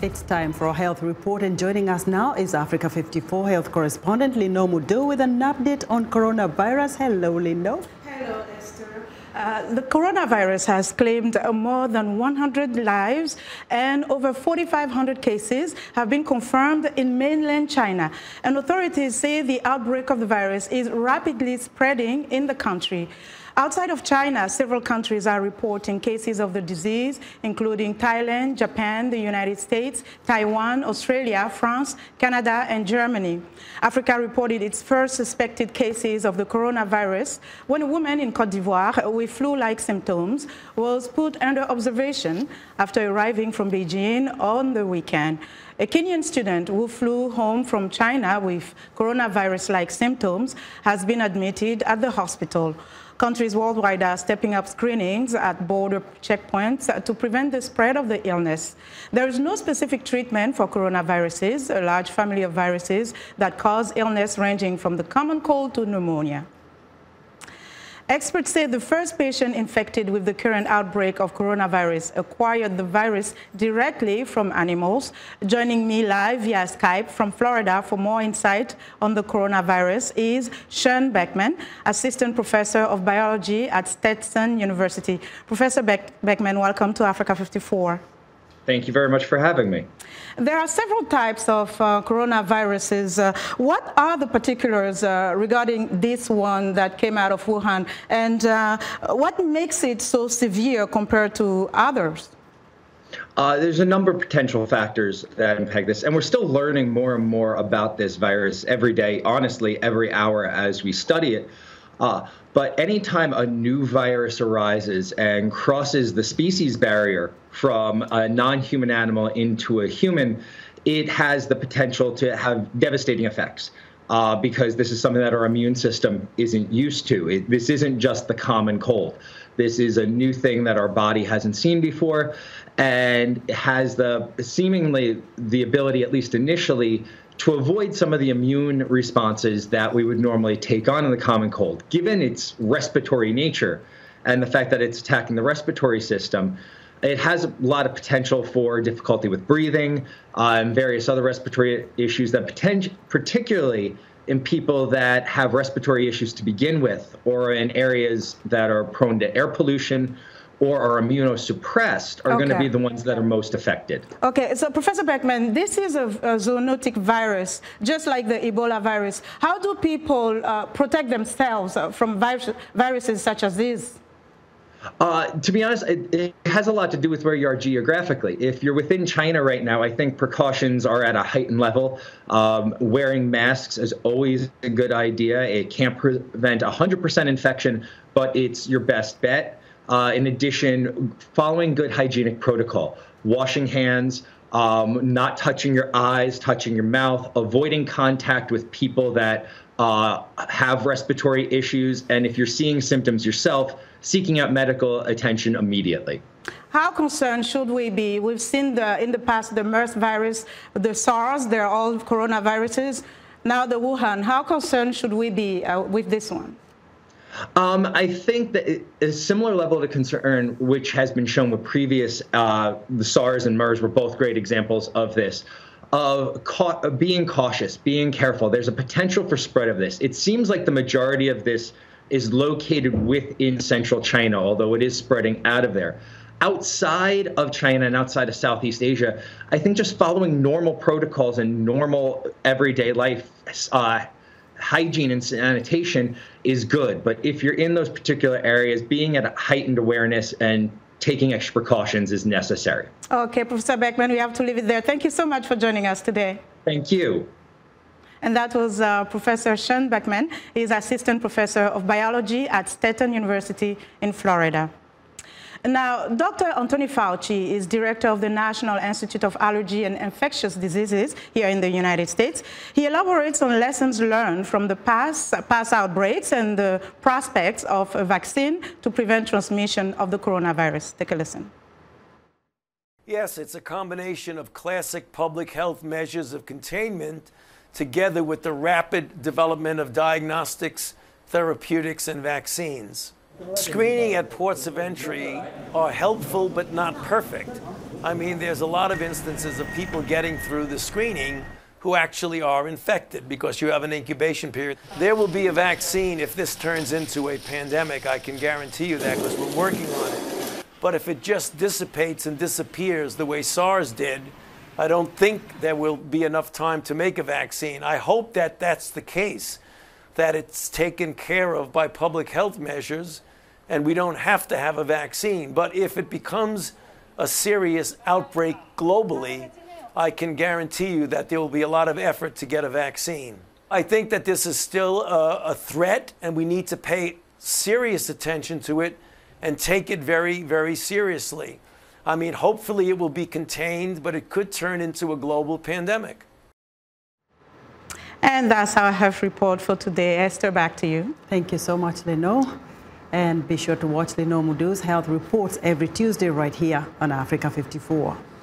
It's time for a health report, and joining us now is Africa 54 health correspondent Linord Moudou with an update on coronavirus. Hello, Linord. Hello, Esther. The coronavirus has claimed more than 100 lives, and over 4,500 cases have been confirmed in mainland China. And authorities say the outbreak of the virus is rapidly spreading in the country. Outside of China, several countries are reporting cases of the disease, including Thailand, Japan, the United States, Taiwan, Australia, France, Canada, and Germany. Africa reported its first suspected cases of the coronavirus when a woman in Côte d'Ivoire with flu-like symptoms was put under observation after arriving from Beijing on the weekend. A Kenyan student who flew home from China with coronavirus-like symptoms has been admitted at the hospital. Countries worldwide are stepping up screenings at border checkpoints to prevent the spread of the illness. There is no specific treatment for coronaviruses, a large family of viruses that cause illness ranging from the common cold to pneumonia. Experts say the first patient infected with the current outbreak of coronavirus acquired the virus directly from animals. Joining me live via Skype from Florida for more insight on the coronavirus is Sean Beckmann, Assistant Professor of Biology at Stetson University. Professor Beckmann, welcome to Africa 54. Thank you very much for having me. There are several types of coronaviruses. What are the particulars regarding this one that came out of Wuhan? And what makes it so severe compared to others? There's a number of potential factors that impact this, and we're still learning more and more about this virus every day, honestly, every hour as we study it. But anytime a new virus arises and crosses the species barrier from a non-human animal into a human, it has the potential to have devastating effects because this is something that our immune system isn't used to. This isn't just the common cold. This is a new thing that our body hasn't seen before, and has the seemingly the ability, at least initially, to avoid some of the immune responses that we would normally take on in the common cold. Given its respiratory nature and the fact that it's attacking the respiratory system, it has a lot of potential for difficulty with breathing and various other respiratory issues, that particularly in people that have respiratory issues to begin with, or in areas that are prone to air pollution or are immunosuppressed, are going to be the ones that are most affected. Okay, so Professor Beckmann, this is a zoonotic virus, just like the Ebola virus. How do people protect themselves from viruses such as these? To be honest, it has a lot to do with where you are geographically. If you're within China right now, I think precautions are at a heightened level. Wearing masks is always a good idea. It can't prevent 100% infection, but it's your best bet. In addition, following good hygienic protocol, washing hands, not touching your eyes, touching your mouth, avoiding contact with people that have respiratory issues, and if you're seeing symptoms yourself, seeking out medical attention immediately. How concerned should we be? We've seen in the past the MERS virus, the SARS, they're all coronaviruses. Now the Wuhan. How concerned should we be with this one? I think that a similar level of concern, which has been shown with previous, the SARS and MERS were both great examples of this, of being cautious, being careful. There's a potential for spread of this. It seems like the majority of this is located within central China, although it is spreading out of there. Outside of China and outside of Southeast Asia, I think just following normal protocols and normal everyday life, hygiene and sanitation is good, but if you're in those particular areas, being at a heightened awareness and taking extra precautions is necessary. Okay, Professor Beckmann, we have to leave it there. Thank you so much for joining us today. Thank you. And that was Professor Sean Beckmann. He's Assistant Professor of Biology at Stetson University in Florida. Now, Dr. Anthony Fauci is director of the National Institute of Allergy and Infectious Diseases here in the United States. He elaborates on lessons learned from the past outbreaks and the prospects of a vaccine to prevent transmission of the coronavirus. Take a listen. Yes, it's a combination of classic public health measures of containment together with the rapid development of diagnostics, therapeutics, and vaccines. Screening at ports of entry are helpful but not perfect. I mean, there's a lot of instances of people getting through the screening who actually are infected because you have an incubation period. There will be a vaccine if this turns into a pandemic. I can guarantee you that because we're working on it. But if it just dissipates and disappears the way SARS did, I don't think there will be enough time to make a vaccine. I hope that that's the case, that it's taken care of by public health measures and we don't have to have a vaccine. But if it becomes a serious outbreak globally, I can guarantee you that there will be a lot of effort to get a vaccine. I think that this is still a threat, and we need to pay serious attention to it and take it very, very seriously. I mean, hopefully it will be contained, but it could turn into a global pandemic. And that's our health report for today. Esther, back to you. Thank you so much, Linord. And be sure to watch Linord Moudou's health reports every Tuesday right here on Africa 54.